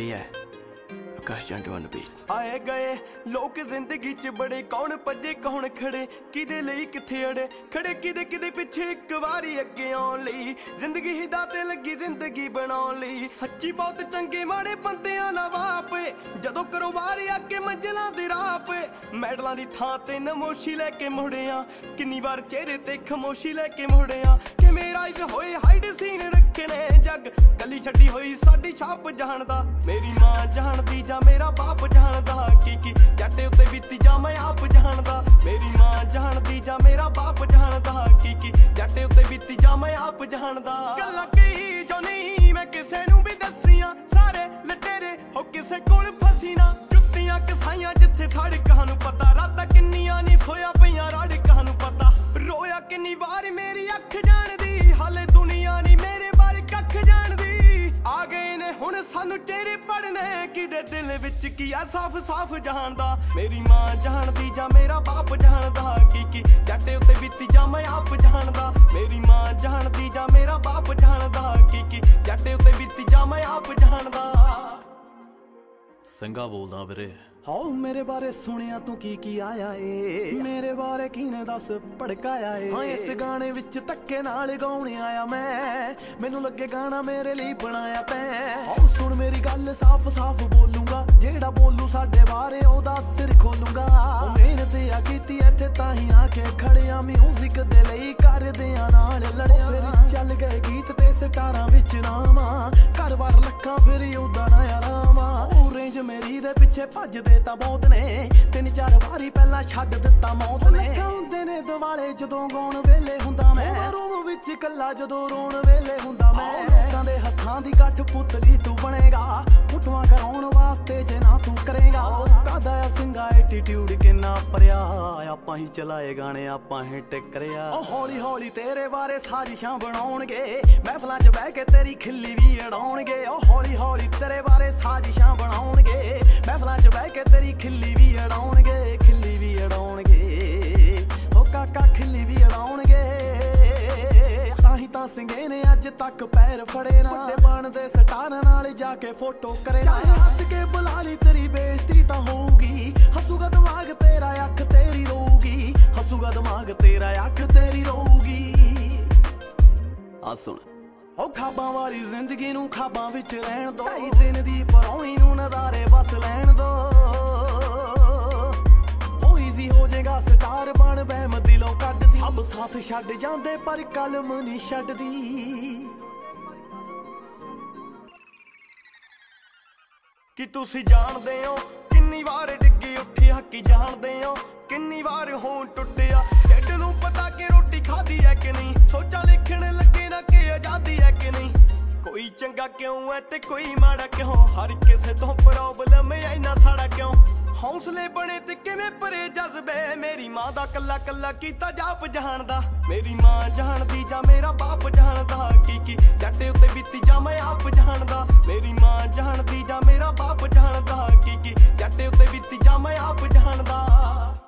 ही है, आए गए लोग जिंदगी च बड़े, कौन भजे कौन खड़े, किदे लई किथे अड़े, खड़े किदे किदे पिछे, एक वारी अगे आउण लई, जिंदगी हिदाते लगी जिंदगी बनाउण लई, सच्ची बहुत चंगे माड़े बंदियां नाल वापे, जदों करो वारी अगे मंजिलां दी राह पे, मैडलां दी थां ते नमोशी लैके मुड़ियां, किन्नी वार चेहरे ते खमोशी लैके मुड़ियां, किवें राइज होए हाइड सीन रखे ने जग, गली छड्डी होई साडी छाप जाणदा, मेरी मां जाणदी जा मेरा बाप जानदा, की जट उत्ते बीती जा मैं आप जानदा, मेरी मां जानदी जा मेरा बाप जानदा, की जट उत्ते बीती जा मैं आप जानदा, गल्ला कही जो नहीं मैं किसे नूं भी दसियां, सारे लटेरे हो किसे कोल फसीना, जुत्तियां कसाइयां जिथे सड़कां नूं पता, रातां किन्नियां नहीं सोया पईयां रड़कां नूं पता, रोया किन्नी वार मेरी अख जानदी, हाले दुनिया नहीं मेरे बारे कख जानदी, आ गए ने हुण सानू चेहरे पड़ने, किदे दिल विच की आ साफ साफ जानदा, मेरी मां जानदी जा मेरा बाप जानदा, की जट उत्ते बीती जा मैं आप जानदा, मेरी मां जानदी जा मेरा बाप जानदा, की जट उत्ते बीती जा मैं आप जानदा। संगा बोलदा वीरे। हाओ मेरे बारे सुनिया तू की आया ए, मेरे बारे किने दस भड़काया ए, हाँ इस गाने विच धक्के नाल गाउने आया मैं, मैनू लगे गाना मेरे लिए बनाया तैं, हाओ सुन मेरी गल साफ साफ बोलूंगा, जेड़ा बोलू साडे बारे ओहदा सिर खोलूंगा, मेहनत आ कीती इत्थे ताहीं आके खड़िया, म्यूजिक दे लई करदे आ नाल लड़िया, चल गए गीत ते सितारां विच नामा, घर बार लक्खां फिर ओहदा ना आरामा, रेंज मेरी दे पिछे भजदे मौत ने, तीन चार वारी पहला छड्ड दित्ता मौत ने, हुंदे ने दुआले जदों गाउण वेले हुंदा मैं, रूम विच कल्ला जदों रोण वेले हुंदा मैं, लोकां दे हत्थां दी कठ पुतली तू बनेगा, फुटवां कराउण वास्ते जे ना तू करेगा, कादा सिंगा एटीट्यूड किन्ना भरिया, आपां ही चलाए गाने आपां ही टकरिया, हौली हौली तेरे बारे साजिशां बनाउणगे, महफलां च बह के तेरी खिल्ली भी अड़ाउणगे, हौली हौली तेरे बारे साजिशां बनाउणगे, महफलां च बह के तेरी खिल्ली भी अड़ाउणगे, खिल्ली भी अड़ाउणगे, ओ काका खिल्ली भी अड़ाउणगे, ताही तां सिंगे ने अज तक पैर फड़े ना, ते बन दे स्टार नाल जाके फोटो करे ना, हस के बुला ली तेरी बेइज्जती तां होऊगी, हसूगा दिमाग तेरा अख तेरी रोऊगी, हसूगा दिमाग तेरा अख तेरी रोऊगी, आ सुन ओ खाबां वाली जिंदगी नूं खाबां विच रहण दो, ढाई दिन दी परौणी नूं नज़ारे बस लैण दो, हो इजी हो जाएगा स्टार बन, वहम दिलों कढ, सब साथ छड्ड जांदे पर कलम नहीं छड्डदी, कि तुसीं जाणदे हो किन्नी वार डिग्गी उठी हकी, जाणदे हो किन्नी वार हों टुटिया, ढिड्ड नूं पता कि रोटी खाधी है कि नहीं, सोचा लिखण लगे ना कि आजादी है कि नहीं, कोई चंगा क्यों है ते कोई माड़ा क्यों, हर किसे तो प्रॉब्लम आई ना साड़ा क्यों, हौसले बने ते किवें भरे जज्बे, मेरी मां दा कल्ला कल्ला कीता जाप जानदा, मेरी मां जानदी जा मेरा बाप जानदा, की जट उत्ते बीती जा मैं आप जानदा, मेरी मां जानदी जा मेरा बाप जानदा, की जट उत्ते बीती जा मैं आप जानदा।